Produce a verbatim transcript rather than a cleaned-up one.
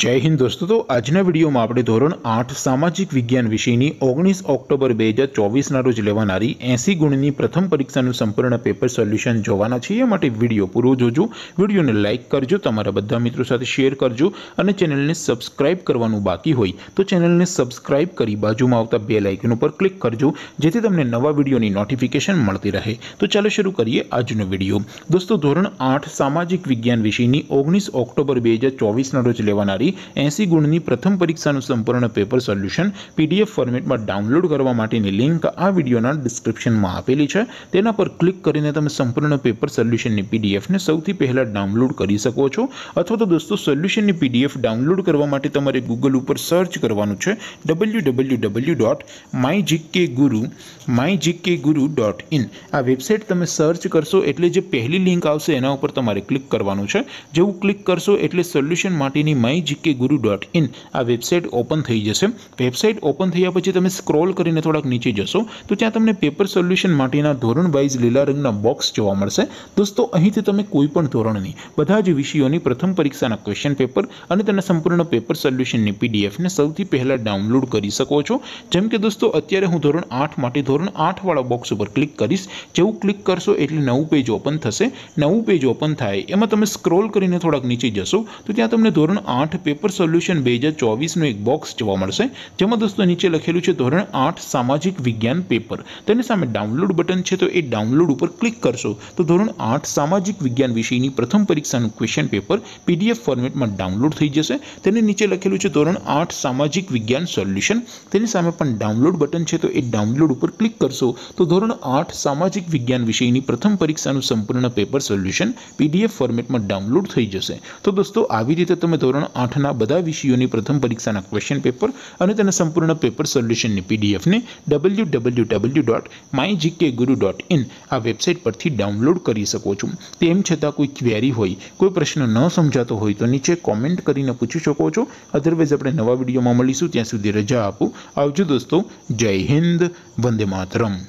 जय हिंद दोस्तों। तो आज वीडियो में आप धोरण आठ सामाजिक विज्ञान विषय की ओगनीस ऑक्टोबर बजार चौवीस रोज लेवानारी एसी गुणनी प्रथम परीक्षा संपूर्ण पेपर सोल्यूशन जोवाना छे। विडियो पूरो जोजो, विडियो ने लाइक करजो, तमारा बधा मित्रों साथे शेर करजो और चेनल ने सब्सक्राइब करवानुं बाकी होय तो चेनल ने सब्सक्राइब करी बाजू में आवता बेल आइकन पर क्लिक करजो, जेथी तमने नवा विडियो की नोटिफिकेशन मळती रहे। तो चलो शुरू करिए आजनो विडियो। दोस्तों धोरण आठ सामाजिक विज्ञान विषय की ओगनीस ऑक्टोबर बजार चौवीस रोज लेवानारी अस्सी गुण की प्रथम परीक्षा संपूर्ण पेपर सोल्यूशन पीडीएफ फॉर्मेट में डाउनलॉड करवा माटेनी लिंक आ विडियो डिस्क्रिप्शन में आपेली है। तेना पर क्लिक करीने तमे संपूर्ण पेपर सोल्यूशन की पीडीएफ ने सौथी पहला डाउनलॉड करी सको छो। अथवा तो दोस्तों सोल्यूशन की पीडीएफ डाउनलॉड करवा माटे तमारे गूगल पर सर्च करवानुं छे W W W dot my G K guru my G K guru dot in. आ वेबसाइट तमे सर्च करशो एटले जे पहली लिंक आवशे एना उपर तमारे क्लिक करवानुं छे। जेवुं क्लिक करशो एटले solution माटेनी my G K guru dot in आ वेबसाइट ओपन थी जैसे। वेबसाइट ओपन थया पछी तमे स्क्रॉल करीने थोड़ा नीचे जशो तो त्यां तमने पेपर सोल्यूशन माटेना धोरण वाइज लीला रंगना बॉक्स जोवा मळशे। दोस्तों अहींथी तमे कोईपण धोरणनी बधा ज विषयोनी प्रथम परीक्षाना क्वेश्चन पेपर अने तेना संपूर्ण पेपर सोल्यूशननी पीडीएफ ने सौथी पहला डाउनलॉड करी सको छो। जेम के दोस्तों अत्यारे हूँ धोरण आठ माटे धोरण आठ वाला बॉक्स पर क्लिक करीश। जेवुं क्लिक करशो एटले नवुं पेज ओपन थशे। नवुं पेज ओपन थाय एमां तमे स्क्रॉल करीने थोड़ा नीचे जशो तो त्यां तमने धोरण आठ पेपर सोल्यूशन बजार चौवीस नो एक बॉक्स जोवा मळशे, जेमां दोस्तों नीचे लखेलू है धोरण आठ सामाजिक विज्ञान पेपर। तेनी सामे डाउनलॉड बटन है तो ये डाउनलॉड पर क्लिक करशो तो धोरण आठ सामाजिक विज्ञान विषय की प्रथम परीक्षा क्वेश्चन पेपर पीडीएफ फॉर्मेट में डाउनलॉड थी जैसे। नीचे लखेलू है धोरण आठ सामाजिक विज्ञान सोल्यूशन। तेनी सामे पण डाउनलॉड बटन है तो ये डाउनलॉड पर क्लिक करशो तो धोरण आठ सामाजिक विज्ञान विषय की प्रथम परीक्षा संपूर्ण पेपर सोल्यूशन पीडीएफ फॉर्मेट में डाउनलॉड थी जैसे। तो दोस्तों आवी रीते तमे धोरण आठ ना बधा विषयोनी प्रथम परीक्षाना क्वेश्चन पेपर अने तेना संपूर्ण पेपर सोल्यूशननी पीडीएफ ने W W W dot my G K guru dot in आ वेबसाइट परथी डाउनलॉड करी सको छो। तेम छतां कोई क्वेरी होय, कोई प्रश्न न समजातो होय तो नीचे कॉमेंट करीने पूछी शको छो। अदरवाइज आपणे नवा विडियोमां मळीशुं, त्यां सुधी रजा आपो। आवजो दोस्तों। जय हिंद, वंदे मातरम।